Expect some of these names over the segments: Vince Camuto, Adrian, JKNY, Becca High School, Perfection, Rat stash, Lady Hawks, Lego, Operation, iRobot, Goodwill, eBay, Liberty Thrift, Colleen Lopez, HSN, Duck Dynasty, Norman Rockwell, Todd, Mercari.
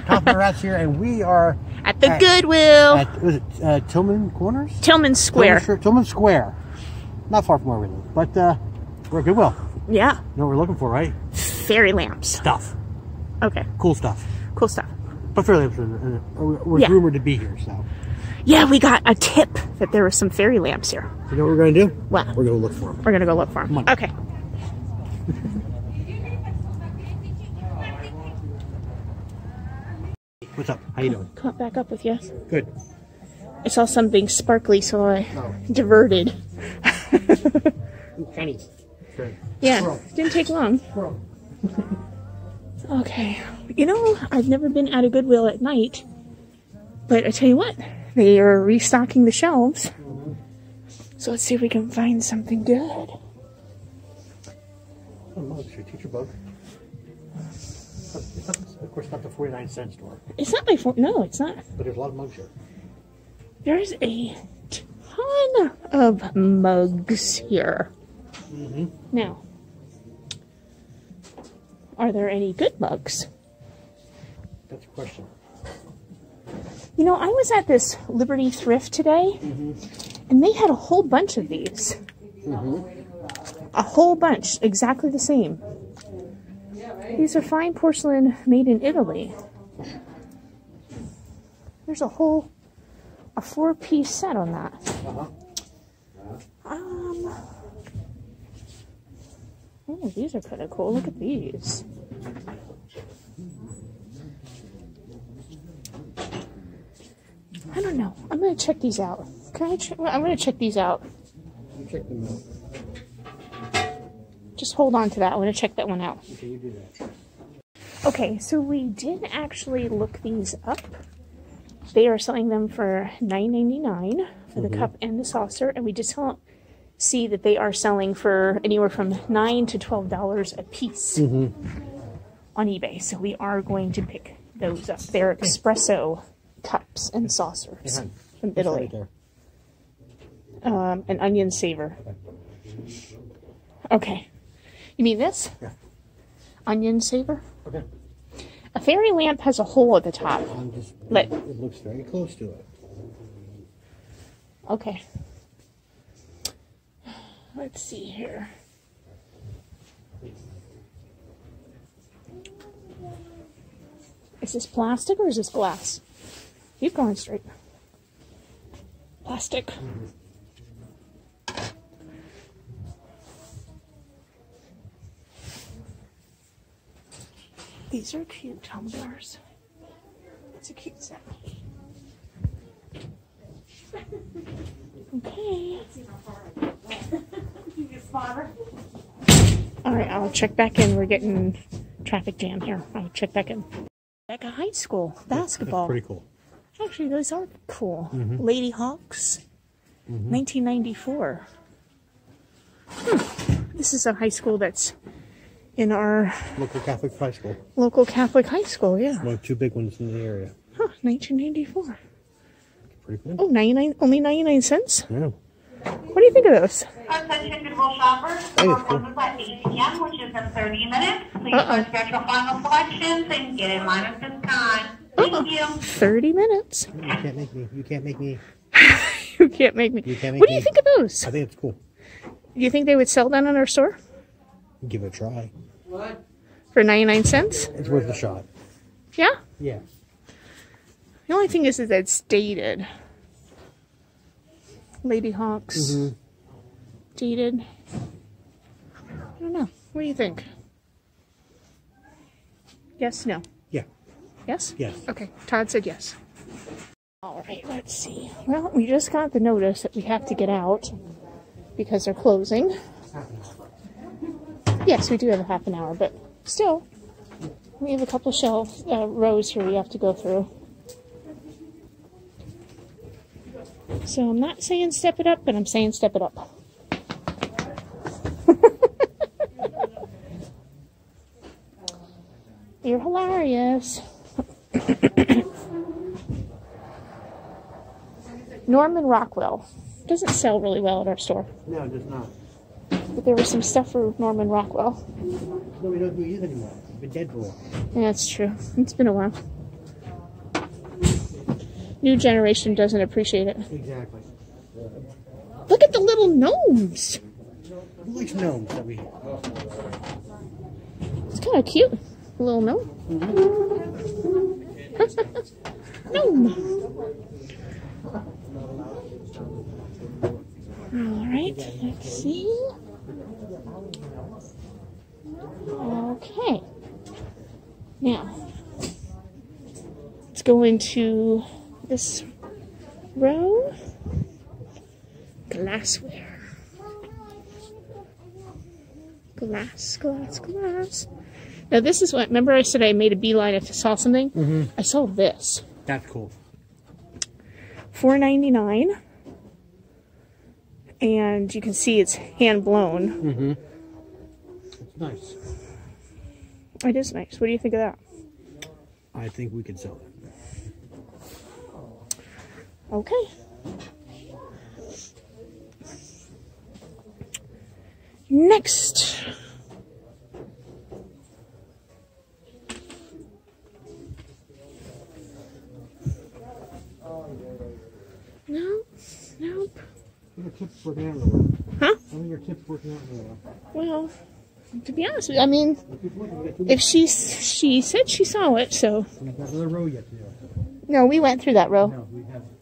Talking Rats here, and we are at the Goodwill. Was it Tillmans Square. Not far from where we live, but we're at Goodwill. Yeah. You know what we're looking for, right? Fairy lamps. Stuff. Okay. Cool stuff. Cool stuff. But fairy lamps were rumored to be here, so. Yeah, we got a tip that there were some fairy lamps here. You know what we're going to do? What? We're going to look for them. We're going to go look for them. Okay. What's up? How you doing? Caught back up with you. Good. I saw something sparkly, so I diverted. Chinese. Good. Yeah, Squirrel. Didn't take long. Okay. You know, I've never been out of Goodwill at night, but I tell you what, they are restocking the shelves. So let's see if we can find something good. Oh, no, it's your teacher bug. It's not, of course, not the 49-cent store. It's not my no, it's not. But there's a lot of mugs here. There's a ton of mugs here. Mm-hmm. Now, are there any good mugs? That's a question. You know, I was at this Liberty Thrift today, and they had a whole bunch of these. A whole bunch, exactly the same. These are fine porcelain made in Italy. There's a whole, a 4-piece set on that. Oh, these are kind of cool. Look at these. I don't know. I'm going to check these out. Can I I'm going to check these out. Check them out. Just hold on to that. I want to check that one out. Okay, you do that. Okay, so we did actually look these up. They are selling them for $9.99 for the cup and the saucer, and we just don't see that they are selling for anywhere from $9 to $12 a piece on eBay. So we are going to pick those up. They're espresso cups and saucers from Italy. An onion saver. Okay. You mean this? Yeah. Onion saver? Okay. A fairy lamp has a hole at the top. It looks very close to it. Okay. Let's see here. Is this plastic or is this glass? You've gone straight. Plastic. These are cute tumblers. It's a cute set. Okay. All right, I'll check back in. We're getting traffic jam here. I'll check back in. Becca High School basketball. That's pretty cool. Actually, those are cool. Lady Hawks, 1994. This is a high school that's in our local Catholic high school. Local Catholic high school, yeah. One of two big ones in the area. Huh, 1994. Pretty cool. Oh, 99, only 99 cents? Yeah. What do you think of those? Our section Goodwill shoppers will close at 8 p.m., which is in 30 minutes. Please check your final selections and get in line at this time. Thank you. 30 minutes. You can't make me. You can't make me. You can't make me. You can't make what me. Do you think of those? I think it's cool. Do you think they would sell that on our store? Give it a try. What? For 99 cents? It's worth a shot. Yeah? Yeah. The only thing is that it's dated. Lady Hawks. Dated. I don't know. What do you think? Yes, no? Yeah. Yes? Yes. Okay. Todd said yes. All right. Let's see. Well, we just got the notice that we have to get out because they're closing. Yes, we do have a half an hour, but still, we have a couple of shelf rows here we have to go through. So I'm not saying step it up, but I'm saying step it up. You're hilarious. Norman Rockwell. Doesn't sell really well at our store. No, it does not. But there was some stuff for Norman Rockwell. No, we don't do these anymore. We've been dead for a while. Yeah, that's true. It's been a while. new generation doesn't appreciate it. Exactly. Look at the little gnomes. Who likes gnomes? It's kind of cute. A little gnome. Mm-hmm. Gnome. All right. Let's see. Okay. Now, let's go into this row. Glassware. Glass, glass, glass. Now this is what, remember I said I made a beeline if I saw something? Mm-hmm. I saw this. That's cool. $4.99. And you can see it's hand blown. Mm-hmm. It's nice. It is nice. What do you think of that? I think we can sell it. Okay. Next. No, nope. Your tips working out really well. Huh? I mean, your tips working out really well. Well, to be honest with you, I mean, if she said she saw it, so. We haven't got another row yet today. No, we went through that row. No, we haven't.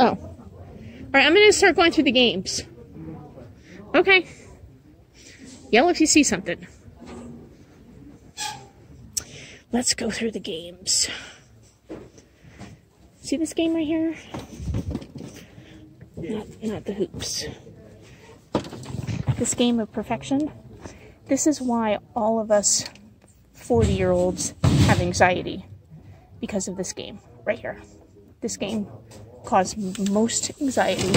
Oh. All right, I'm gonna start going through the games. Okay. Yell if you see something. Let's go through the games. See this game right here? Yeah. Not the hoops. This game of Perfection. This is why all of us 40-year-olds have anxiety. Because of this game right here. This game caused most anxiety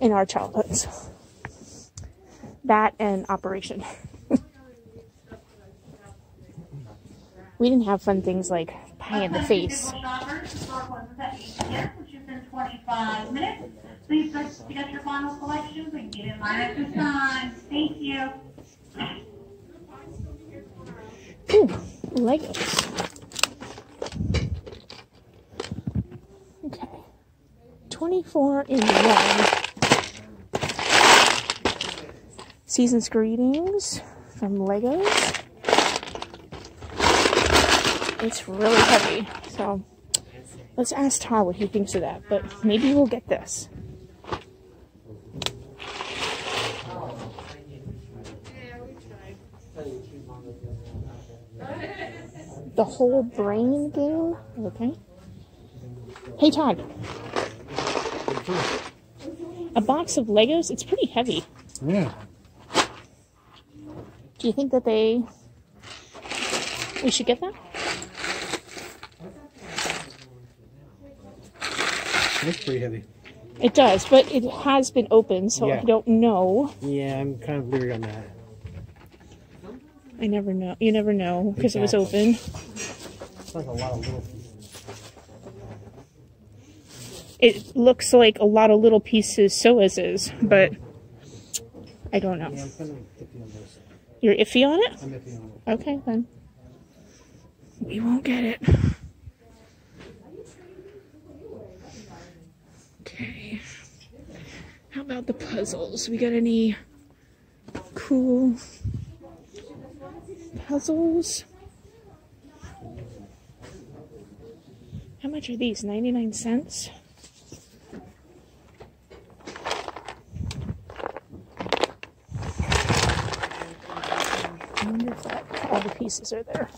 in our childhoods. That and Operation. We didn't have fun things like pie in the face. Please get your final collections and get in line at this time. Thank you. Ooh, Legos. Okay. 24 in 1. Season's Greetings from Legos. It's really heavy, so let's ask Todd what he thinks of that, but maybe we'll get this. The whole brain game? Okay. Hey, Todd. A box of Legos? It's pretty heavy. Yeah. Do you think that we should get that? It's pretty heavy. It does, but it has been opened, so yeah. I don't know. Yeah, I'm kind of leery on that. I never know. You never know, because it was open. It's like a lot of little pieces. It looks like a lot of little pieces, so is, but I don't know. Yeah, I'm kind of iffy on those. You're iffy on it? I'm iffy on it. Okay, then. We won't get it. Okay. How about the puzzles? We got any cool puzzles? How much are these? 99 cents? I wonder if all the pieces are there.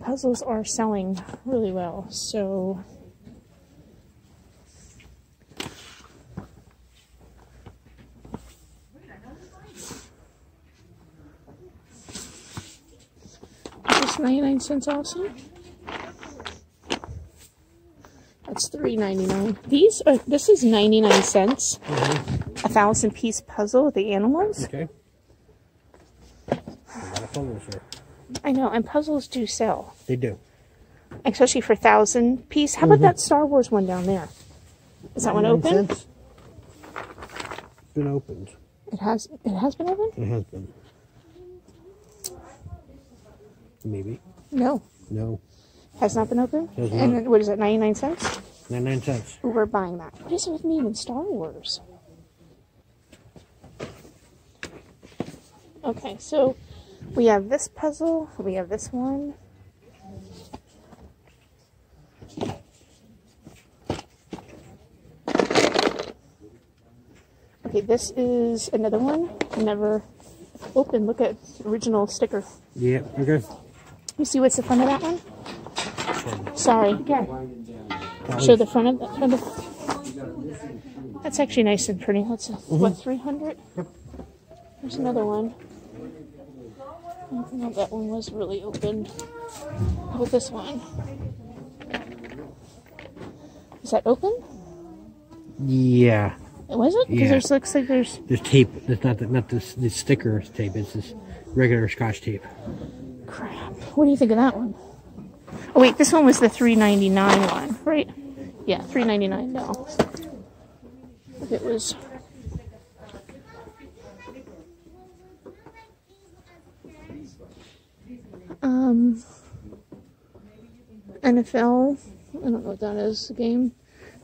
Puzzles are selling really well, so is this 99 cents also? That's $3.99. These are this is 99 cents. Mm-hmm. 1,000-piece puzzle with the animals. Okay. I know, and puzzles do sell. They do. Especially for 1,000-piece. How about that Star Wars one down there? Is that one open? It's been opened. It has been opened? It has been. Maybe. No. No. Has not been opened? Not. And then, what is it, 99 cents? 99 cents. We're buying that. What is it with me and Star Wars? Okay, so we have this puzzle. We have this one. Okay, this is another one. Never open. Look at the original sticker. Yeah, okay. You see what's the front of that one? Sorry. Yeah. Show the front of the... That's actually nice and pretty. That's a, what, 300? Yep. There's another one. I don't know if that one was really opened. How about this one? Is that open? Yeah. Was it? Because yeah. There looks like there's... There's tape. It's not the sticker tape. It's this regular Scotch tape. Crap. What do you think of that one? Oh wait, this one was the $3.99 one, right? Yeah, $3.99 now. If it was... NFL, I don't know what that is, the game.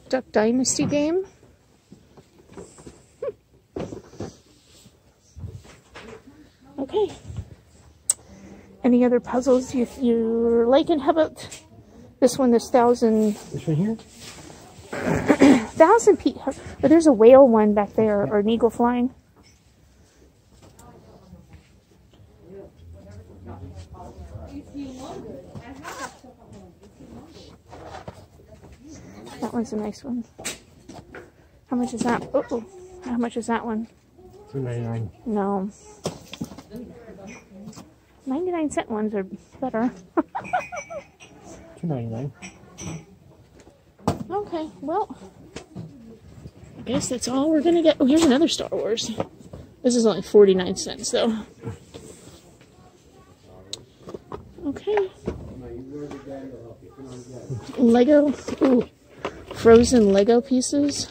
Duck Dynasty game. Okay. Any other puzzles if you're liking? How about this one? This thousand. This one here. 1,000 feet. But there's a whale one back there, or an eagle flying. That one's a nice one. How much is that? Oh, how much is that one? $2.99. No. 99-cent ones are better. $2.99. Okay, well, I guess that's all we're gonna get. Oh, here's another Star Wars. This is only 49 cents, though. Okay. Lego. Ooh, frozen Lego pieces.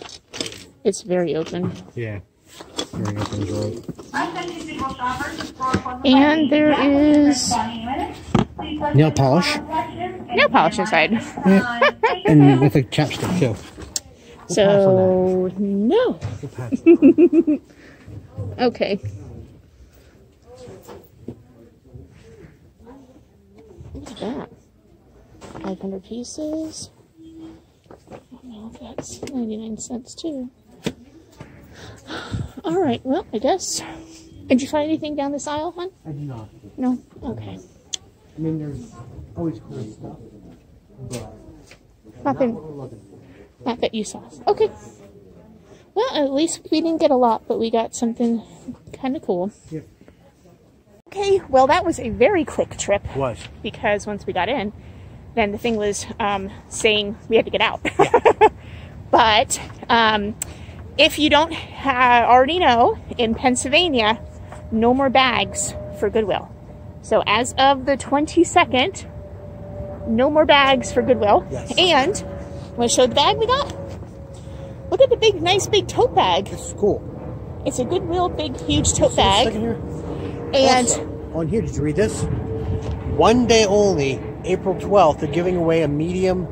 It's very open. Yeah. Very open, right? And there is nail polish. Nail polish inside. Yeah. And with a chapstick too. So no. Okay. Look at that. 500 pieces. I don't know if that's 99 cents too. All right. Well, I guess. Did you find anything down this aisle, hon? I did not. No? Okay. I mean, there's always cool stuff, but not that you saw. Okay. Well, at least we didn't get a lot, but we got something kind of cool. Yep. Okay, well, that was a very quick trip. It was. Because once we got in, then the thing was saying we had to get out. Yeah. But if you don't already know, in Pennsylvania, no more bags for Goodwill. So as of the 22nd, no more bags for Goodwill. Yes. And I'm going to show the bag we got. Look at the big, nice big tote bag. This is cool. It's a Goodwill big, huge tote bag. Here. And also, on here, did you read this? One day only, April 12th, they're giving away a medium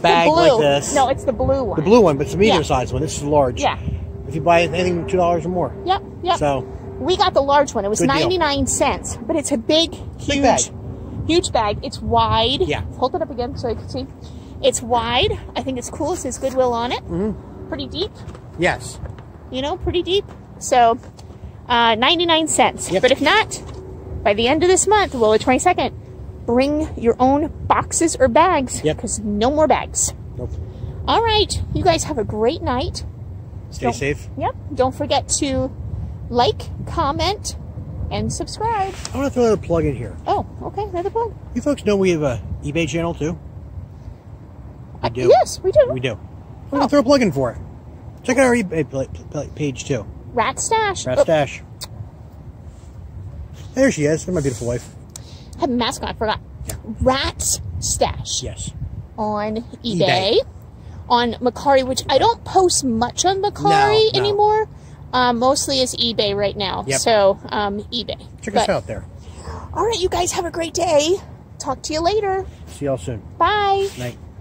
bag like this. No, it's the blue one. The blue one, but it's a medium sized one. This is large. Yeah. If you buy anything $2 or more. Yep. Yep. So we got the large one. It was 99 cents, but it's a big, huge bag. Huge bag. It's wide. Yeah. Hold it up again so I can see. It's wide. I think it's cool. It says Goodwill on it. Mm-hmm. Pretty deep. Yes. You know, pretty deep. So 99 cents. Yep. But if not, by the end of this month, well, the 22nd. Bring your own boxes or bags, because no more bags. Nope. All right, you guys have a great night. Stay safe. Yep. Don't forget to like, comment, and subscribe. I want to throw another plug in here. Oh, okay, another plug. You folks know we have a eBay channel too. I do. Yes, we do. We do. I'm gonna throw a plug in for it. Check out our eBay page too. Rat Stash. Rat Stash. There she is. There's my beautiful wife. Have a mask on, I forgot. Yeah. Rat Stash. Yes. On eBay. On Mercari, which I don't post much on Mercari anymore. Mostly is eBay right now. Yep. So eBay. Check us out there. All right, you guys have a great day. Talk to you later. See y'all soon. Bye. Night.